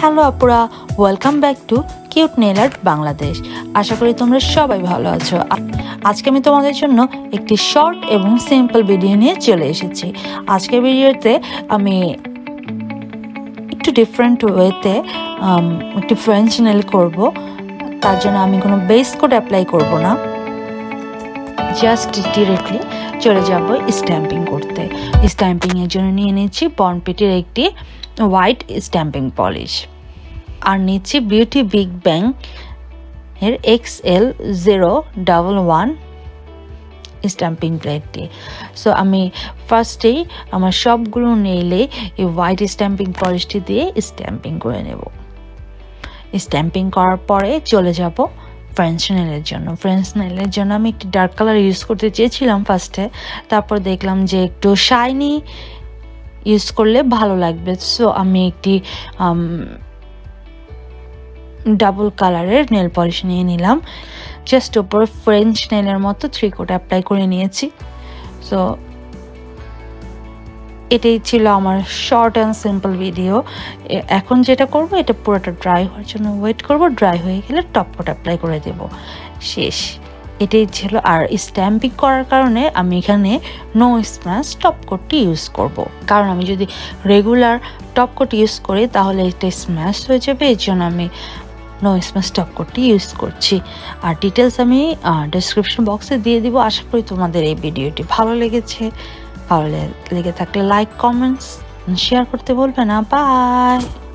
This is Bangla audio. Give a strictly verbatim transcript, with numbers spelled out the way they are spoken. হ্যালো আপুরা, welcome back to cute নেইলার Bangladesh. আশা করি তোমরা সবাই ভালো আছো। আজকে আমি তোমাদের জন্য একটি শর্ট এবং সিম্পল ভিডিও নিয়ে চলে এসেছি। আজকের ভিডিওতে আমি একটু ডিফারেন্ট ওয়েতে একটি ফ্রেঞ্চ নেল করব। তার জন্য আমি কোনো বেস কোড অ্যাপ্লাই করব না, জাস্ট ডিরেক্টলি চলে যাব স্ট্যাম্পিং করতে। স্ট্যাম্পিংয়ের জন্য নিয়ে নিচ্ছি বনপিটির একটি হোয়াইট স্ট্যাম্পিং পলিশ, আর নিচ্ছি বিউটি বিগ ব্যাং এর X L zero double one stamping প্লেটটি। সো আমি ফার্স্টেই আমার সবগুলো নেইলে এই হোয়াইট স্ট্যাম্পিং পলিশটি দিয়ে স্ট্যাম্পিং করে নেব। স্ট্যাম্পিং করার পরে চলে যাব ফ্রেঞ্চ নেইলের জন্য। ফ্রেঞ্চ নেইলের জন্য আমি একটি ডার্ক কালার ইউজ করতে চেয়েছিলাম ফার্স্টে, তারপর দেখলাম যে একটু শাইনি ইউজ করলে ভালো লাগবে। সো আমি একটি ডাবল কালারের নেল পলিশ নিয়ে নিলাম, জাস্ট উপরে ফ্রেঞ্চ নেইলের মতো থ্রি কোট অ্যাপ্লাই করে নিয়েছি। সো এটাই ছিল আমার শর্ট অ্যান্ড সিম্পল ভিডিও। এখন যেটা করব, এটা পুরোটা ড্রাই হওয়ার জন্য ওয়েট করব। ড্রাই হয়ে গেলে টপ কোট অ্যাপ্লাই করে দেব, শেষ। এটাই ছিল। আর স্ট্যাম্পিং করার কারণে আমি এখানে নো স্ম্যাশ টপ কোটটি ইউজ করব, কারণ আমি যদি রেগুলার টপ কোট ইউজ করি তাহলে এটা স্ম্যাশ হয়ে যাবে। এর জন্য আমি নো স্ম্যাশ টপ কোটটি ইউজ করছি। আর ডিটেলস আমি ডেসক্রিপশন বক্সে দিয়ে দিব। আশা করি তোমাদের এই ভিডিওটি ভালো লেগেছে। ভালো লেগে থাকলে লাইক, কমেন্টস, শেয়ার করতে বলবে না। বাই।